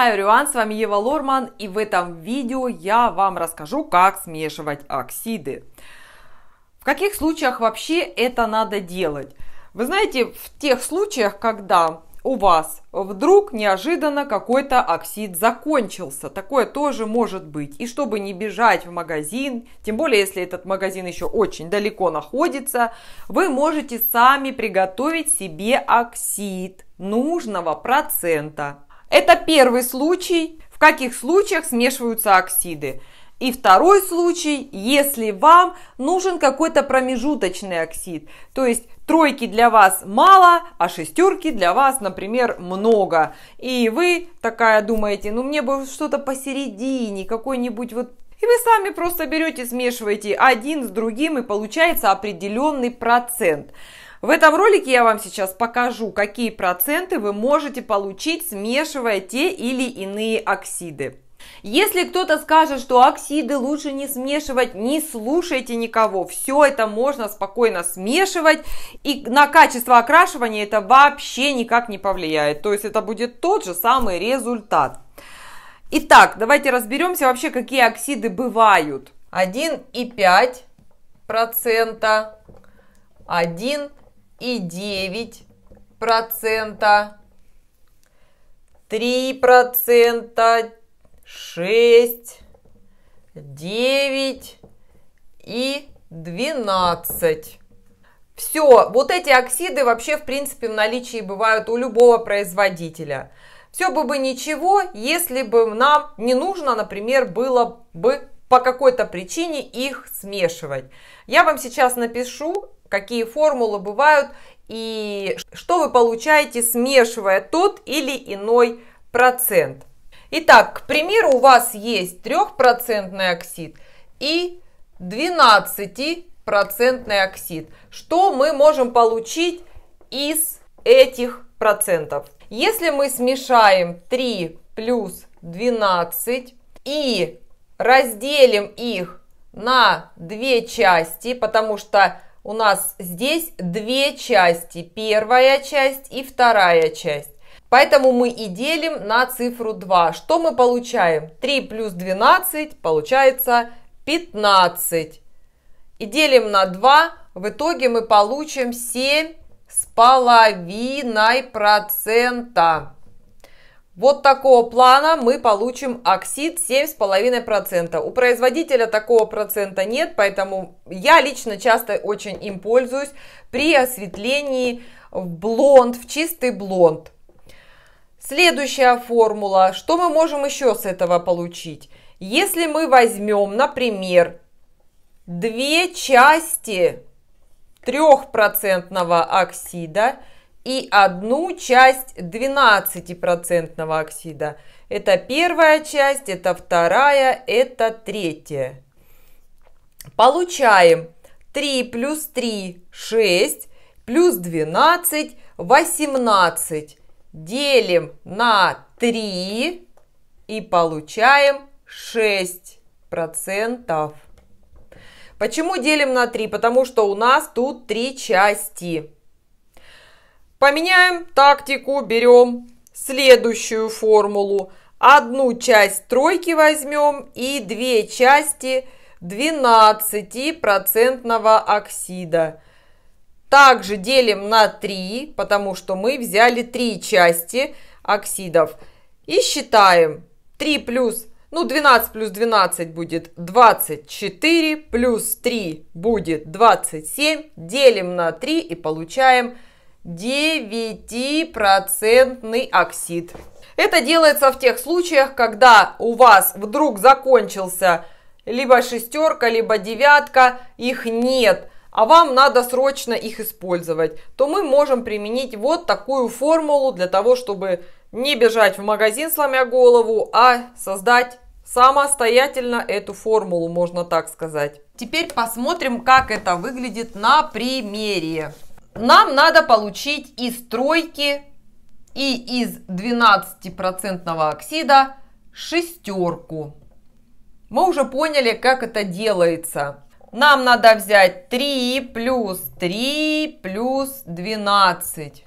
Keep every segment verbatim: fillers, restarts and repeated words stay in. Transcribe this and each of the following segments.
Hi everyone, с вами Ева Лорман, и в этом видео я вам расскажу, как смешивать оксиды. В каких случаях вообще это надо делать? Вы знаете, в тех случаях, когда у вас вдруг неожиданно какой-то оксид закончился, такое тоже может быть. И чтобы не бежать в магазин, тем более если этот магазин еще очень далеко находится, вы можете сами приготовить себе оксид нужного процента. Это первый случай, в каких случаях смешиваются оксиды. И второй случай, если вам нужен какой-то промежуточный оксид. То есть тройки для вас мало, а шестерки для вас, например, много. И вы такая думаете, ну мне бы что-то посередине, какой-нибудь вот... И вы сами просто берете, смешиваете один с другим, и получается определенный процент. В этом ролике я вам сейчас покажу, какие проценты вы можете получить, смешивая те или иные оксиды. Если кто-то скажет, что оксиды лучше не смешивать, не слушайте никого. Все это можно спокойно смешивать, и на качество окрашивания это вообще никак не повлияет. То есть это будет тот же самый результат. Итак, давайте разберемся вообще, какие оксиды бывают. один и пять процента, один и девять процента, три процента, шесть, девять и двенадцать. Все, вот эти оксиды вообще в принципе в наличии бывают у любого производителя. Все бы бы ничего, если бы нам не нужно, например, было бы по какой-то причине их смешивать. Я вам сейчас напишу, какие формулы бывают и что вы получаете, смешивая тот или иной процент. Итак, к примеру, у вас есть трёхпроцентный оксид и двенадцатипроцентный оксид. Что мы можем получить из этих процентов? Если мы смешаем три плюс двенадцать и разделим их на две части, потому что у нас здесь две части, первая часть и вторая часть. Поэтому мы и делим на цифру два. Что мы получаем? три плюс двенадцать получается пятнадцать. И делим на два. В итоге мы получим семь и пять процента. Вот такого плана мы получим оксид семь и пять процента. У производителя такого процента нет, поэтому я лично часто очень им пользуюсь при осветлении в блонд, в чистый блонд. Следующая формула. Что мы можем еще с этого получить? Если мы возьмем, например, две части трёхпроцентного оксида и одну часть двенадцатипроцентного оксида. Это первая часть, это вторая, это третья. Получаем три плюс три, шесть, плюс двенадцать, восемнадцать. Делим на три и получаем шесть процентов. Почему делим на три? Потому что у нас тут три части. Поменяем тактику, берем следующую формулу. Одну часть тройки возьмем и две части двенадцатипроцентного оксида. Также делим на три, потому что мы взяли три части оксидов. И считаем три плюс, ну двенадцать плюс двенадцать будет двадцать четыре, плюс три будет двадцать семь, делим на три и получаем девятипроцентный оксид. Это делается в тех случаях, когда у вас вдруг закончился либо шестерка, либо девятка, их нет, а вам надо срочно их использовать, то мы можем применить вот такую формулу для того, чтобы не бежать в магазин, сломя голову, а создать самостоятельно эту формулу, можно так сказать. Теперь посмотрим, как это выглядит на примере. Нам надо получить из тройки и из двенадцатипроцентного оксида шестерку. Мы уже поняли, как это делается. Нам надо взять три плюс три плюс двенадцать.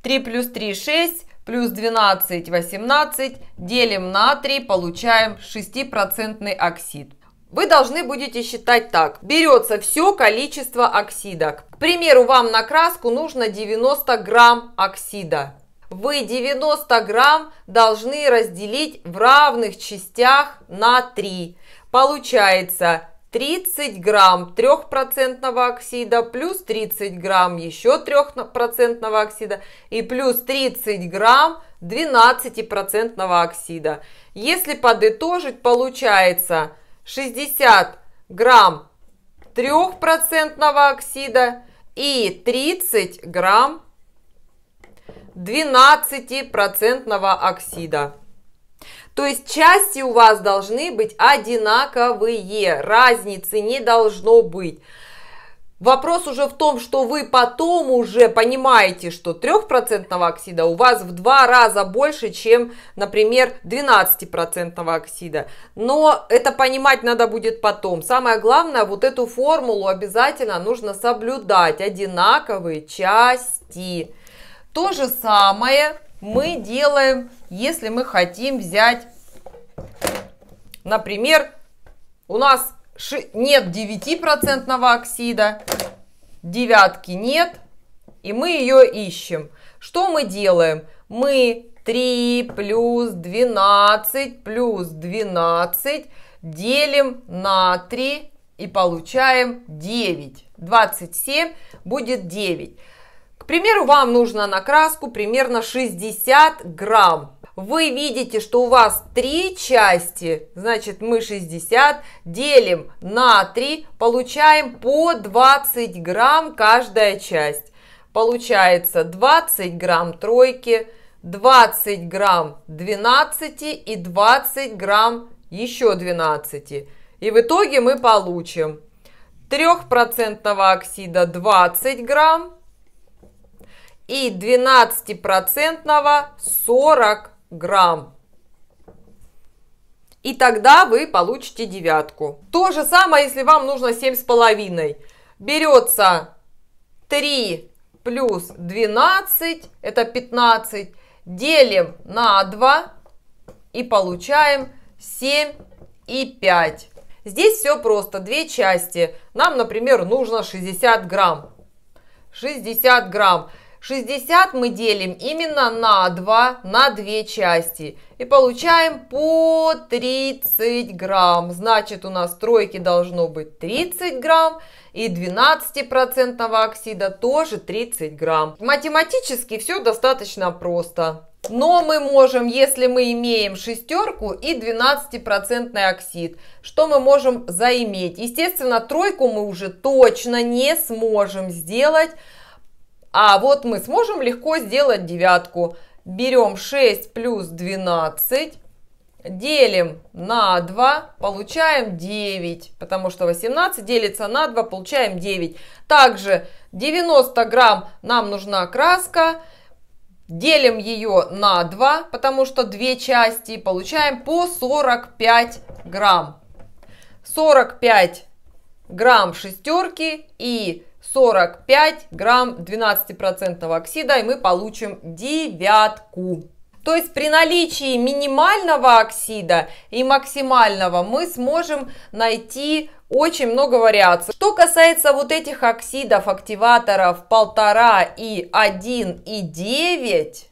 три плюс три – шесть, плюс двенадцать, восемнадцать, делим на три, получаем шестипроцентный оксид. Вы должны будете считать так. Берется все количество оксида. К примеру, вам на краску нужно девяносто грамм оксида. Вы девяносто грамм должны разделить в равных частях на три. Получается тридцать грамм трехпроцентного оксида плюс тридцать грамм еще трехпроцентного оксида и плюс тридцать грамм двенадцатипроцентного оксида. Если подытожить, получается шестьдесят грамм трехпроцентного оксида и тридцать грамм двенадцатипроцентного оксида. То есть части у вас должны быть одинаковые, разницы не должно быть. Вопрос уже в том, что вы потом уже понимаете, что трёхпроцентного оксида у вас в два раза больше, чем, например, двенадцатипроцентного оксида. Но это понимать надо будет потом. Самое главное, вот эту формулу обязательно нужно соблюдать. Одинаковые части. То же самое мы делаем, если мы хотим взять, например, у нас нет девяти процентов оксида, девятки нет, и мы ее ищем. Что мы делаем? Мы три плюс двенадцать плюс двенадцать делим на три и получаем девять. двадцать семь будет девять. К примеру, вам нужно на краску примерно шестьдесят грамм. Вы видите, что у вас три части, значит мы шестьдесят делим на три, получаем по двадцать грамм каждая часть. Получается двадцать грамм тройки, двадцать грамм двенадцати и двадцать грамм еще двенадцати. И в итоге мы получим трёх процентов оксида двадцать грамм, и двенадцатипроцентного сорок грамм. И тогда вы получите девятку. То же самое, если вам нужно семь с половиной. Берется три плюс двенадцать, это пятнадцать, делим на два и получаем семь и пять. Здесь все просто, две части. Нам, например, нужно шестьдесят грамм. шестьдесят грамм. шестьдесят мы делим именно на два, на две части. И получаем по тридцать грамм. Значит, у нас тройки должно быть тридцать грамм. И двенадцатипроцентного оксида тоже тридцать грамм. Математически все достаточно просто. Но мы можем, если мы имеем шестерку и двенадцатипроцентный оксид, что мы можем заиметь? Естественно, тройку мы уже точно не сможем сделать. А вот мы сможем легко сделать девятку. Берем шесть плюс двенадцать, делим на два, получаем девять. Потому что восемнадцать делится на два, получаем девять. Также девяносто грамм нам нужна краска. Делим ее на два, потому что две части. Получаем по сорок пять грамм. сорок пять грамм шестерки и сорок пять грамм двенадцатипроцентного оксида, и мы получим девятку. То есть при наличии минимального оксида и максимального мы сможем найти очень много вариаций. Что касается вот этих оксидов, активаторов полтора и один и девять,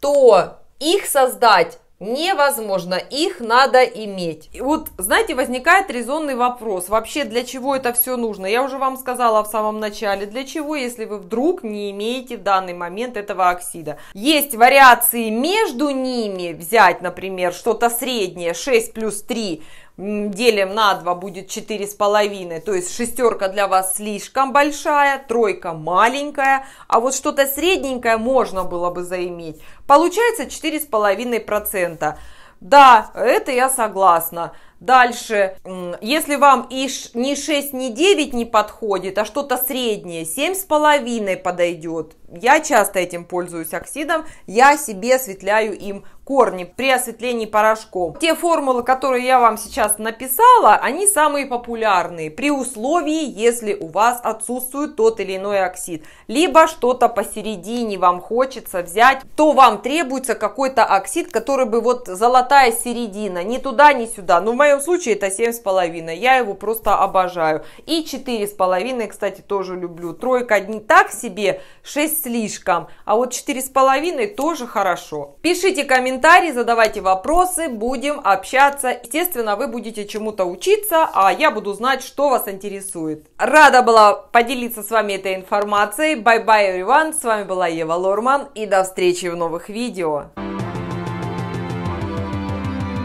то их создать невозможно, их надо иметь. И вот, знаете, возникает резонный вопрос, вообще для чего это все нужно? Я уже вам сказала в самом начале, для чего, если вы вдруг не имеете в данный момент этого оксида. Есть вариации между ними, взять, например, что-то среднее, шесть плюс три делим на два будет четыре с половиной, то есть шестерка для вас слишком большая, тройка маленькая, а вот что-то средненькое можно было бы заиметь. Получается четыре с половиной процента. Да, это я согласна. Дальше, если вам и ни шесть, ни девять не подходит, а что-то среднее, семь с половиной подойдет. Я часто этим пользуюсь оксидом, я себе осветляю им корни при осветлении порошком. Те формулы, которые я вам сейчас написала, они самые популярные при условии, если у вас отсутствует тот или иной оксид. Либо что-то посередине вам хочется взять, то вам требуется какой-то оксид, который бы вот золотая середина, ни туда, ни сюда. Но в моем случае это семь с половиной, я его просто обожаю. И четыре с половиной, кстати, тоже люблю. Тройка не так себе, шесть слишком, а вот четыре с половиной тоже хорошо. Пишите комментарии, задавайте вопросы, будем общаться. Естественно, вы будете чему-то учиться, а я буду знать, что вас интересует. Рада была поделиться с вами этой информацией. Bye-bye, everyone. С вами была Ева Лорман, и до встречи в новых видео.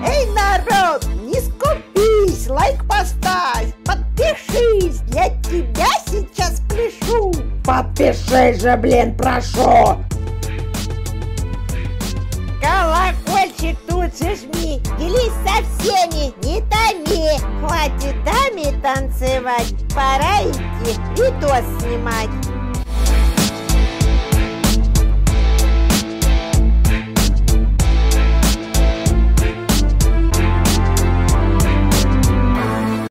Эй, народ, не скупись, лайк поставь, подпишись, я тебя сейчас пляшу. Подпишись же, блин, прошу. Колокольчик тут же жми, делись со всеми, не томи. Хватит даме танцевать, пора идти видос снимать.